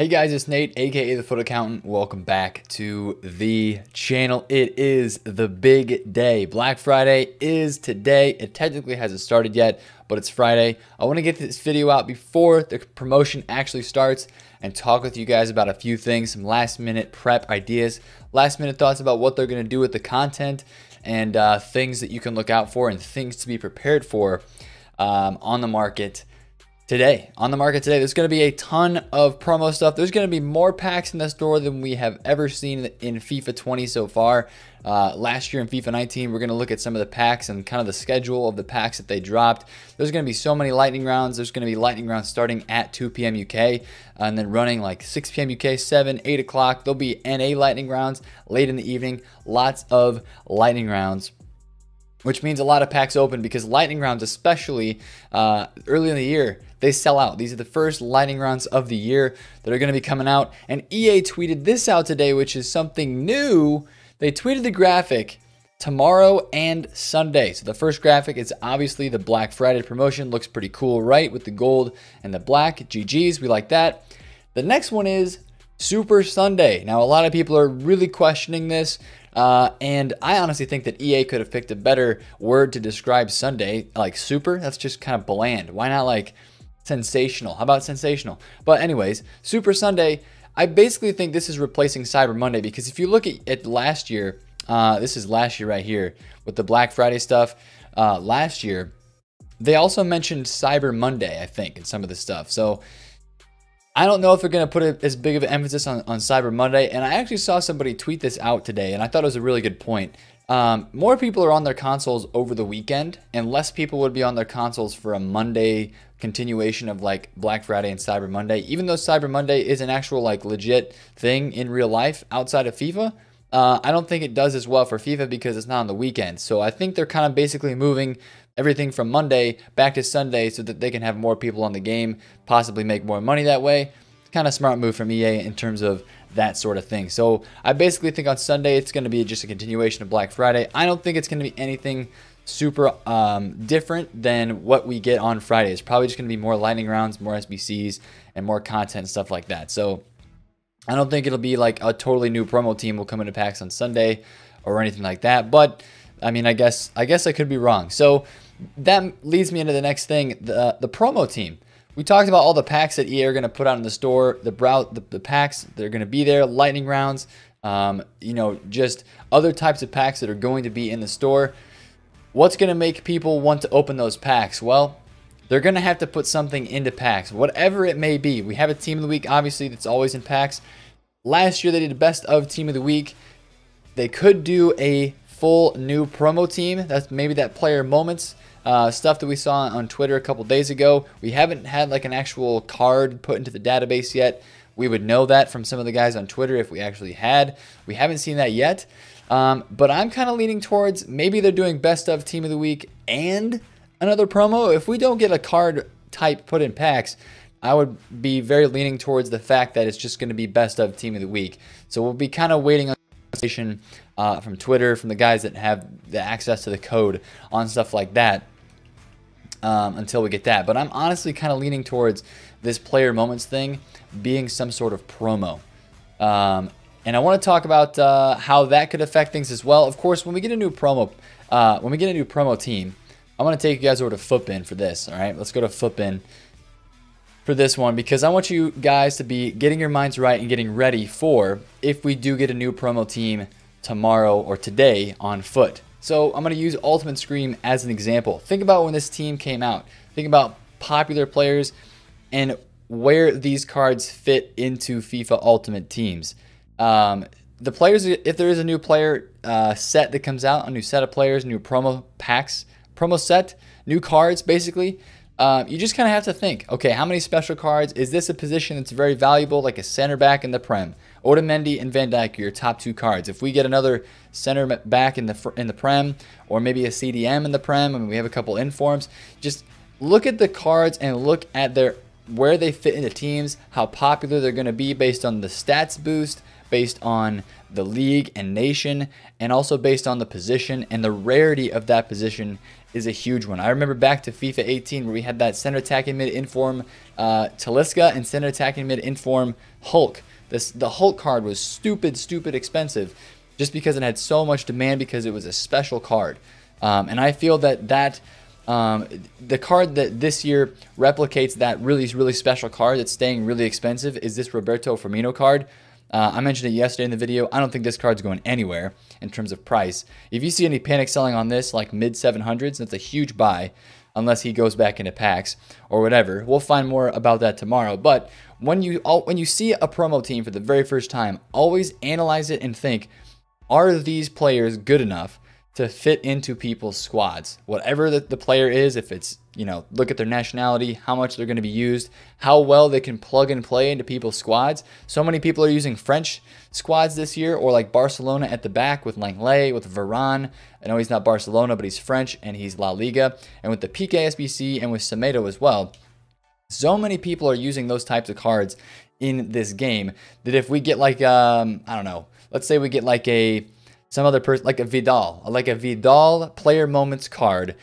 Hey guys, it's Nate, aka The FUT Accountant. Welcome back to the channel. It is the big day. Black Friday is today. It technically hasn't started yet, but it's Friday. I want to get this video out before the promotion actually starts and talk with you guys about a few things, some last minute prep ideas, last minute thoughts about what they're going to do with the content, and things that you can look out for and things to be prepared for on the market today. There's going to be a ton of promo stuff. There's going to be more packs in the store than we have ever seen in FIFA 20 so far. Last year in FIFA 19, we're going to look at some of the packs and kind of the schedule of the packs that they dropped. There's going to be so many lightning rounds. There's going to be lightning rounds starting at 2 p.m. UK and then running like 6 p.m. UK, 7, 8 o'clock. There'll be NA lightning rounds late in the evening. Lots of lightning rounds, which means a lot of packs open because lightning rounds, especially early in the year, they sell out. These are the first lightning rounds of the year that are going to be coming out. And EA tweeted this out today, which is something new. They tweeted the graphic tomorrow and Sunday. So the first graphic is obviously the Black Friday promotion. Looks pretty cool, right? With the gold and the black. GGs, we like that. The next one is Super Sunday. Now, a lot of people are really questioning this. And I honestly think that EA could have picked a better word to describe Sunday, like super. That's just kind of bland. Why not like sensational? How about sensational? But anyways, Super Sunday, I basically think this is replacing Cyber Monday, because if you look at last year, this is last year right here with the Black Friday stuff. Last year, they also mentioned Cyber Monday, I think, in some of the stuff. So I don't know if they're going to put as big of an emphasis on Cyber Monday. And I actually saw somebody tweet this out today, and I thought it was a really good point. More people are on their consoles over the weekend, and less people would be on their consoles for a Monday continuation of like Black Friday and Cyber Monday. Even though Cyber Monday is an actual like legit thing in real life outside of FIFA, I don't think it does as well for FIFA because it's not on the weekend. So I think they're kind of basically moving everything from Monday back to Sunday so that they can have more people on the game, possibly make more money that way. Kind of smart move from EA in terms of that sort of thing. So I basically think on Sunday, it's going to be just a continuation of Black Friday. I don't think it's going to be anything super different than what we get on Friday. It's probably just going to be more lightning rounds, more SBCs, and more content and stuff like that. So I don't think it'll be like a totally new promo team will come into packs on Sunday or anything like that. But I mean, I guess I could be wrong. So that leads me into the next thing, the promo team. We talked about all the packs that EA are going to put out in the store, the packs that are going to be there, lightning rounds, you know, just other types of packs that are going to be in the store. What's going to make people want to open those packs? Well, they're going to have to put something into packs, whatever it may be. We have a team of the week, obviously, that's always in packs. Last year, they did the best of team of the week. They could do a full new promo team. That's maybe that Player Moments stuff that we saw on Twitter a couple days ago. We haven't had like an actual card put into the database yet. We would know that from some of the guys on Twitter if we actually had. We haven't seen that yet. But I'm kind of leaning towards maybe they're doing best of team of the week and another promo. If we don't get a card type put in packs, I would be very leaning towards the fact that it's just going to be best of team of the week. So we'll be kind of waiting on conversation from Twitter, from the guys that have the access to the code on stuff like that until we get that. But I'm honestly kind of leaning towards this Player Moments thing being some sort of promo. And I want to talk about how that could affect things as well. Of course, when we get a new promo, team, I want to take you guys over to Footbin for this. All right, let's go to Footbin for this one, because I want you guys to be getting your minds right and getting ready for if we do get a new promo team tomorrow or today on Foot. So I'm going to use Ultimate Scream as an example. Think about when this team came out. Think about popular players and where these cards fit into FIFA Ultimate teams. The players, if there is a new player set that comes out, a new set of players, new promo packs, promo set, new cards, basically, you just kind of have to think, okay, how many special cards? Is this a position that's very valuable, like a center back in the Prem? Otamendi and Van Dijk are your top two cards. If we get another center back in the Prem, or maybe a CDM in the Prem, I mean, we have a couple informs. Just look at the cards and look at where they fit into teams, how popular they're going to be based on the stats boost, based on the league and nation, and also based on the position, and the rarity of that position is a huge one. I remember back to FIFA 18 where we had that center attacking mid-inform Taliska and center attacking mid-inform Hulk. The Hulk card was stupid expensive just because it had so much demand because it was a special card. And I feel that the card that this year replicates that really special card that's staying really expensive is this Roberto Firmino card. I mentioned it yesterday in the video. I don't think this card's going anywhere in terms of price. If you see any panic selling on this, like mid-700s, that's a huge buy, unless he goes back into packs or whatever. We'll find more about that tomorrow. But when you see a promo team for the very first time, always analyze it and think, are these players good enough to fit into people's squads? Whatever the player is, if it's, you know, look at their nationality, how much they're going to be used, how well they can plug and play into people's squads. So many people are using French squads this year, or like Barcelona at the back with Lenglet, with Varane. I know he's not Barcelona, but he's French and he's La Liga. And with the PKSBC and with Semedo as well. So many people are using those types of cards in this game that if we get like, I don't know, let's say we get like a, some other person, like a Vidal Player Moments card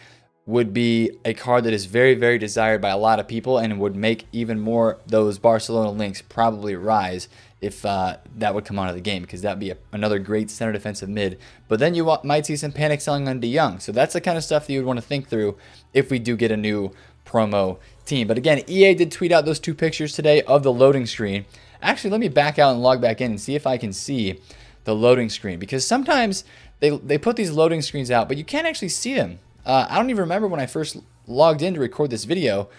would be a card that is very desired by a lot of people and would make even more those Barcelona links probably rise if that would come out of the game, because that'd be another great center defensive mid. But then you might see some panic selling on De Jong. So that's the kind of stuff that you would want to think through if we do get a new promo team. But again, EA did tweet out those two pictures today of the loading screen. Actually, let me back out and log back in and see if I can see the loading screen, because sometimes they put these loading screens out, but you can't actually see them. I don't even remember when I first logged in to record this video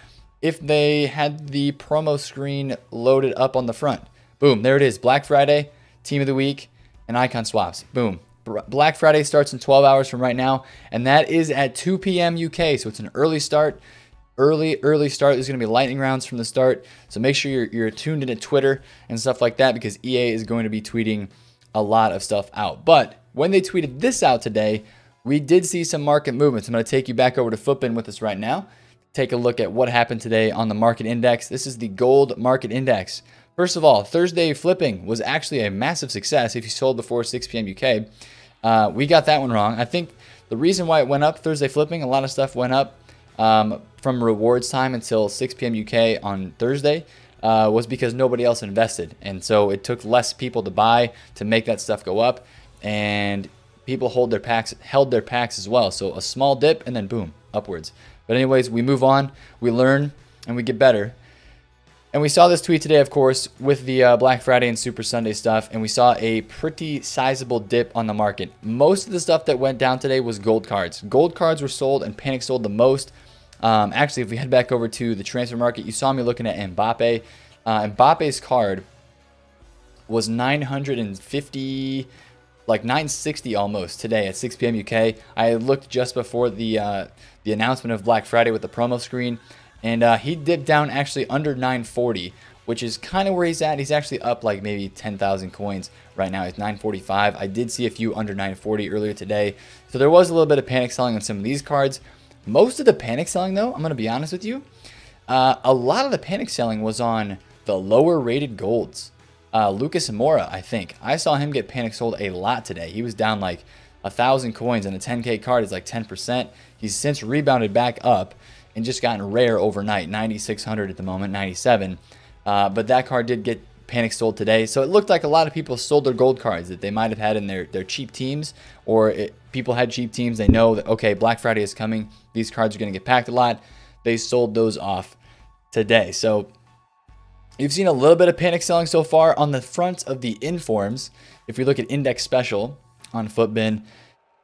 if they had the promo screen loaded up on the front. Boom, there it is. Black Friday, Team of the Week, and icon swaps. Boom. Black Friday starts in 12 hours from right now, and that is at 2 p.m. UK, so it's an early start. Early start. There's going to be lightning rounds from the start, so make sure you're tuned into Twitter and stuff like that, because EA is going to be tweeting a lot of stuff out. But when they tweeted this out today, we did see some market movements. I'm going to take you back over to Footbin with us right now. Take a look at what happened today on the market index. This is the gold market index. First of all, Thursday flipping was actually a massive success if you sold before 6 p.m. UK. We got that one wrong. I think the reason why it went up, Thursday flipping, a lot of stuff went up from rewards time until 6 p.m. UK on Thursday, was because nobody else invested. And so it took less people to buy to make that stuff go up. And people held their packs as well. So a small dip and then boom, upwards. But anyways, we move on, we learn, and we get better. And we saw this tweet today, of course, with the Black Friday and Super Sunday stuff. And we saw a pretty sizable dip on the market. Most of the stuff that went down today was gold cards. Gold cards were sold and panic sold the most. Actually, if we head back over to the transfer market, you saw me looking at Mbappe. Mbappe's card was 950, like 960 almost today at 6 p.m. UK. I looked just before the announcement of Black Friday with the promo screen, and he dipped down actually under 940, which is kind of where he's at. He's actually up like maybe 10,000 coins right now. He's 945. I did see a few under 940 earlier today. So there was a little bit of panic selling on some of these cards. Most of the panic selling, though, I'm going to be honest with you, a lot of the panic selling was on the lower rated golds. Lucas Moura, I think. I saw him get panic sold a lot today. He was down like 1,000 coins, and a 10K card is like 10%. He's since rebounded back up and just gotten rare overnight, 9,600 at the moment, 97. But that card did get panic sold today. So it looked like a lot of people sold their gold cards that they might have had in their cheap teams, or people had cheap teams. They know that, okay, Black Friday is coming. These cards are going to get packed a lot. They sold those off today. So you've seen a little bit of panic selling so far on the front of the informs. If we look at Index Special on Footbin,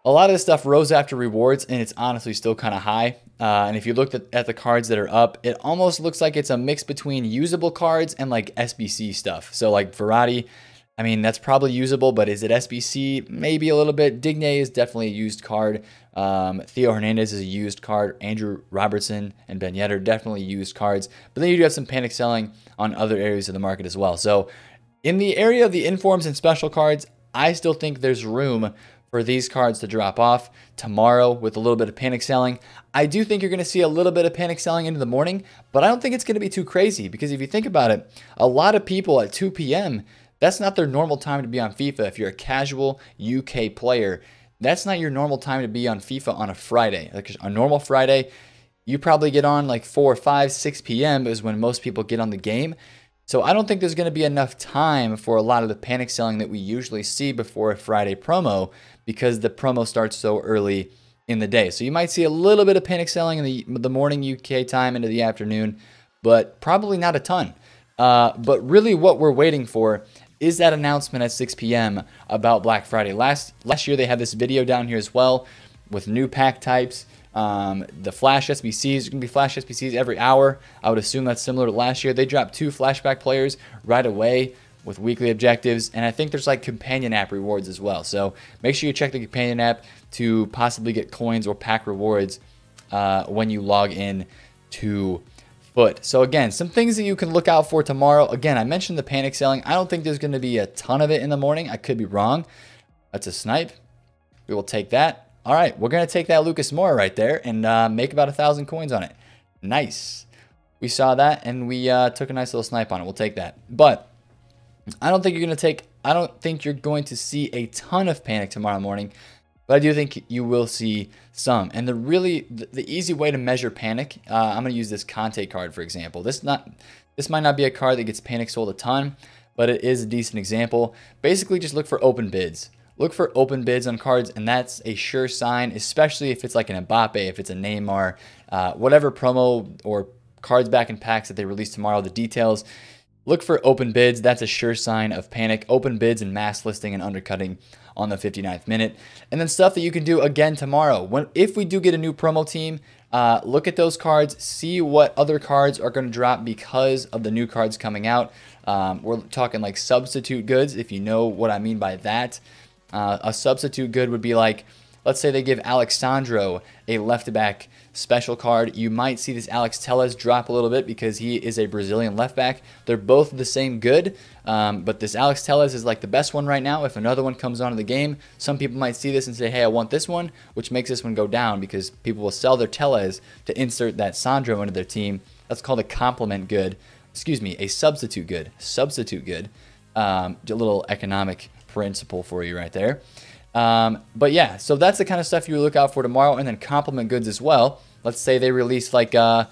a lot of this stuff rose after rewards, and it's honestly still kind of high. And if you looked at the cards that are up, it almost looks like it's a mix between usable cards and like SBC stuff. So like Verratti, I mean, that's probably usable, but is it SBC? Maybe a little bit. Digne is definitely a used card. Theo Hernandez is a used card. Andrew Robertson and Ben Yedder are definitely used cards. But then you do have some panic selling on other areas of the market as well. So in the area of the informs and special cards, I still think there's room for these cards to drop off tomorrow with a little bit of panic selling. I do think you're going to see a little bit of panic selling into the morning, but I don't think it's going to be too crazy, because if you think about it, a lot of people at 2 p.m., That's not their normal time to be on FIFA. If you're a casual UK player, that's not your normal time to be on FIFA on a Friday. Like a normal Friday, you probably get on like 4, 5, 6 p.m. is when most people get on the game. So I don't think there's going to be enough time for a lot of the panic selling that we usually see before a Friday promo, because the promo starts so early in the day. So you might see a little bit of panic selling in the morning UK time into the afternoon, but probably not a ton. But really what we're waiting for is that announcement at 6 p.m. about Black Friday. Last year they had this video down here as well with new pack types. The flash SBCs, there's gonna be flash SBCs every hour. I would assume that's similar to last year. They dropped 2 flashback players right away with weekly objectives, and I think there's like companion app rewards as well. So make sure you check the companion app to possibly get coins or pack rewards when you log in to FUT. So again, some things that you can look out for tomorrow. Again, I mentioned the panic selling. I don't think there's gonna be a ton of it in the morning. I could be wrong. That's a snipe. We will take that. All right, we're going to take that Lucas Moura right there and make about 1,000 coins on it. Nice. We saw that, and we took a nice little snipe on it. We'll take that. But I don't think you're going to see a ton of panic tomorrow morning, but I do think you will see some. And the easy way to measure panic, I'm going to use this Conte card, for example. This might not be a card that gets panic sold a ton, but it is a decent example. Basically, just look for open bids. Look for open bids on cards, and that's a sure sign, especially if it's like an Mbappe, if it's a Neymar, whatever promo or cards back in packs that they release tomorrow, the details. Look for open bids. That's a sure sign of panic. Open bids and mass listing and undercutting on the 59th minute. And then stuff that you can do again tomorrow. If we do get a new promo team, look at those cards, see what other cards are going to drop because of the new cards coming out. We're talking like substitute goods, if you know what I mean by that. A substitute good would be like, let's say they give Alexandro a left-back special card. You might see this Alex Telles drop a little bit because he is a Brazilian left-back. They're both the same good, but this Alex Telles is like the best one right now. If another one comes onto the game, some people might see this and say, hey, I want this one, which makes this one go down because people will sell their Telles to insert that Sandro into their team. That's called a complement good. Excuse me, a substitute good. Substitute good. A little economic principle for you right there. But yeah, so that's the kind of stuff you look out for tomorrow. And then complement goods as well. Let's say they release like, I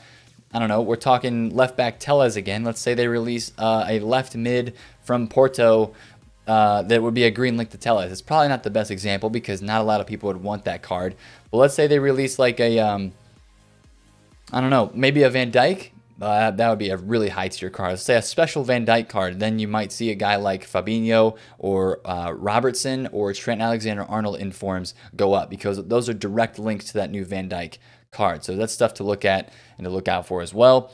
don't know, we're talking left back Telles again. Let's say they release a left mid from Porto that would be a green link to Telles. It's probably not the best example because not a lot of people would want that card. But let's say they release like a, I don't know, maybe a Van Dijk. That would be a really high tier card. Let's say a special Van Dijk card. Then you might see a guy like Fabinho or Robertson or Trent Alexander-Arnold in forms go up because those are direct links to that new Van Dijk card. So that's stuff to look at and to look out for as well.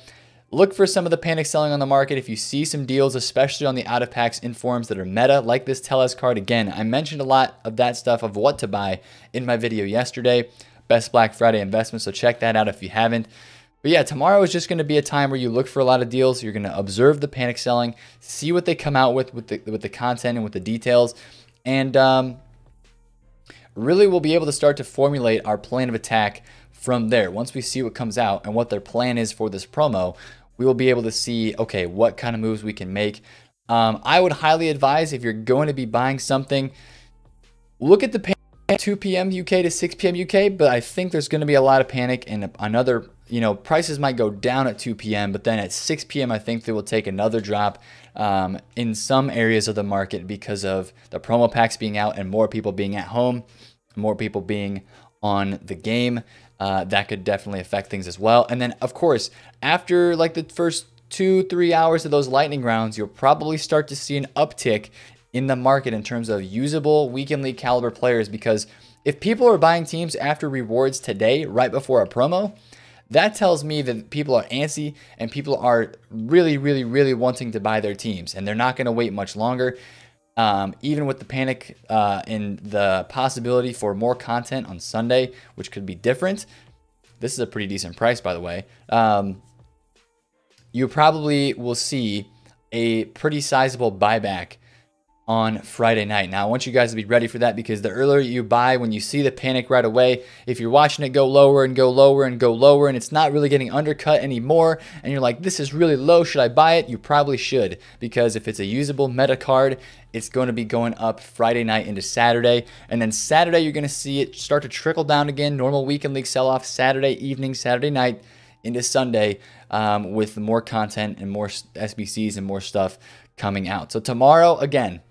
Look for some of the panic selling on the market. If you see some deals, especially on the out of packs in forms that are meta, like this Telles card. Again, I mentioned a lot of that stuff of what to buy in my video yesterday. Best Black Friday investment. So check that out if you haven't. But yeah, tomorrow is just going to be a time where you look for a lot of deals. You're going to observe the panic selling, see what they come out with the content and with the details. And really, we'll be able to start to formulate our plan of attack from there. Once we see what comes out and what their plan is for this promo, we will be able to see, okay, what kind of moves we can make. I would highly advise if you're going to be buying something, look at the panic. 2 p.m. UK to 6 p.m. UK, but I think there's going to be a lot of panic and another, you know, prices might go down at 2 p.m., but then at 6 p.m., I think they will take another drop in some areas of the market because of the promo packs being out and more people being at home, more people being on the game. That could definitely affect things as well. And then, of course, after like the first 2-3 hours of those lightning rounds, you'll probably start to see an uptick in the market in terms of usable weekend league caliber players, because if people are buying teams after rewards today, right before a promo, that tells me that people are antsy and people are really, really, really wanting to buy their teams, and they're not going to wait much longer. Even with the panic and the possibility for more content on Sunday, which could be different. This is a pretty decent price, by the way. You probably will see a pretty sizable buyback on Friday night. Now, I want you guys to be ready for that, because the earlier you buy, when you see the panic right away, if you're watching it go lower and go lower and go lower, and it's not really getting undercut anymore, and you're like, this is really low, should I buy it? You probably should, because if it's a usable meta card, it's going to be going up Friday night into Saturday. And then Saturday, you're going to see it start to trickle down again. Normal weekend league sell-off Saturday evening, Saturday night into Sunday, with more content and more SBCs and more stuff coming out. So tomorrow, again,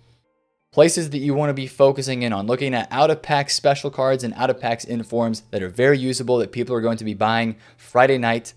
places that you want to be focusing in on, looking at out-of-pack special cards and out-of-packs informs that are very usable that people are going to be buying Friday night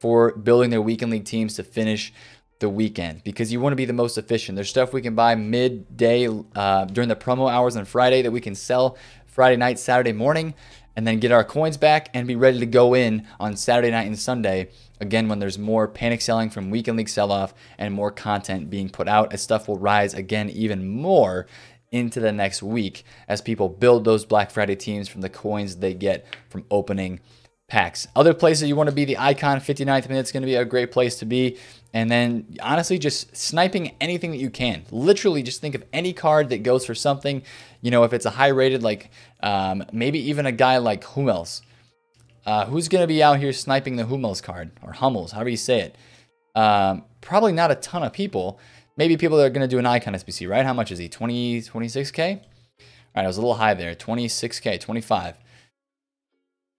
for building their weekend league teams to finish the weekend, because you want to be the most efficient. There's stuff we can buy midday during the promo hours on Friday that we can sell Friday night, Saturday morning, and then get our coins back and be ready to go in on Saturday night and Sunday, again, when there's more panic selling from weekend league sell-off and more content being put out, as stuff will rise again even more into the next week as people build those Black Friday teams from the coins they get from opening packs. Other places you want to be, the icon, 59th minute is going to be a great place to be. And then honestly, just sniping anything that you can. Literally just think of any card that goes for something. You know, if it's a high rated, like maybe even a guy like Hummels. Who's going to be out here sniping the Hummels card, or Hummels, however you say it? Probably not a ton of people. Maybe people that are going to do an icon SBC, right? How much is he? 20, 26K? All right, I was a little high there. 26K, 25.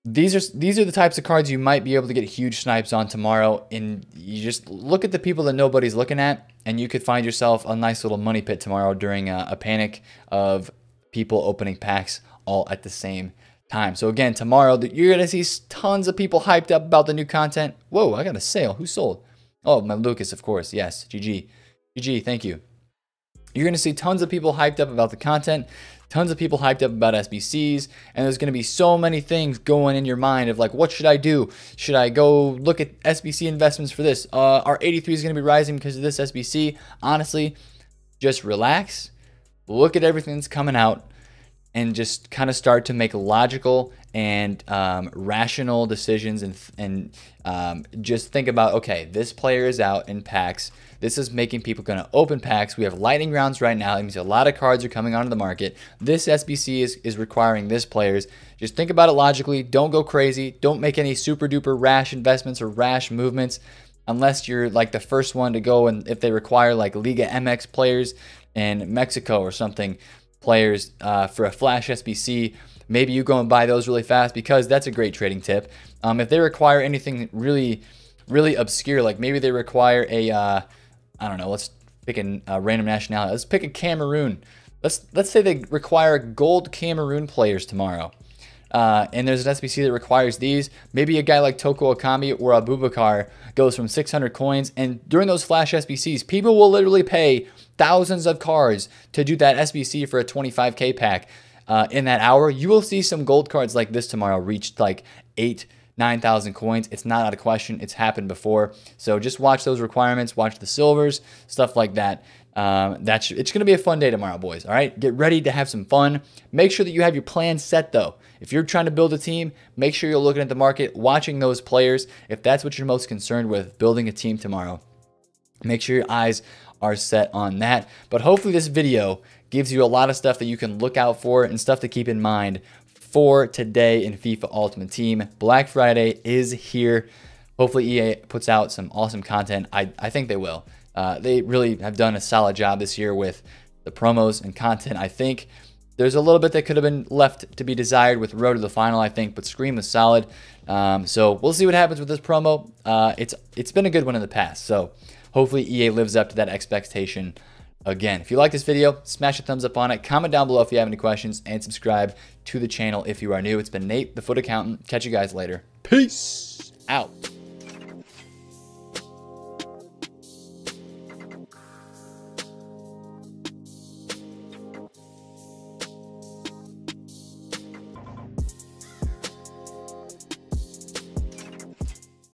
These are the types of cards you might be able to get huge snipes on tomorrow, and you just look at the people that nobody's looking at, and you could find yourself a nice little money pit tomorrow during a panic of people opening packs all at the same time. So again, tomorrow, you're going to see tons of people hyped up about the new content. Whoa, I got a sale. Who sold? Oh, my Lucas, of course. Yes, GG. GG, thank you. You're going to see tons of people hyped up about the content, tons of people hyped up about SBCs, and there's going to be so many things going in your mind of like, what should I do? Should I go look at SBC investments for this? Our 83 is going to be rising because of this SBC. Honestly, just relax, look at everything that's coming out, and just kind of start to make logical and rational decisions, and just think about, okay, this player is out in packs. This is making people going to open packs. We have lightning rounds right now. That means a lot of cards are coming onto the market. This SBC is requiring this players. Just think about it logically. Don't go crazy. Don't make any super duper rash investments or rash movements unless you're like the first one to go, and if they require like Liga MX players and Mexico or something, players for a flash SBC, maybe you go and buy those really fast, because that's a great trading tip. If they require anything really, really obscure, like maybe they require a, I don't know, let's pick a random nationality. Let's pick a Cameroon. Let's say they require gold Cameroon players tomorrow. And there's an SBC that requires these. Maybe a guy like Toko Akambi or Abubakar goes from 600 coins. And during those flash SBCs, people will literally pay thousands of cards to do that SBC for a 25K pack in that hour. You will see some gold cards like this tomorrow reached like 8,000-9,000 coins. It's not out of question. It's happened before. So just watch those requirements, watch the silvers, stuff like that. It's going to be a fun day tomorrow, boys. All right, get ready to have some fun. Make sure that you have your plan set, though. If you're trying to build a team, make sure you're looking at the market, watching those players. If that's what you're most concerned with, building a team tomorrow, make sure your eyes are set on that. But hopefully this video gives you a lot of stuff that you can look out for and stuff to keep in mind for today in FIFA Ultimate Team. Black Friday is here. Hopefully EA puts out some awesome content. I think they will. They really have done a solid job this year with the promos and content. I think there's a little bit that could have been left to be desired with Road to the Final, I think, but Scream was solid. So we'll see what happens with this promo. It's been a good one in the past, so hopefully EA lives up to that expectation again. If you like this video, smash a thumbs up on it. Comment down below if you have any questions, and subscribe to the channel if you are new. It's been Nate, the FUT Accountant. Catch you guys later. Peace out.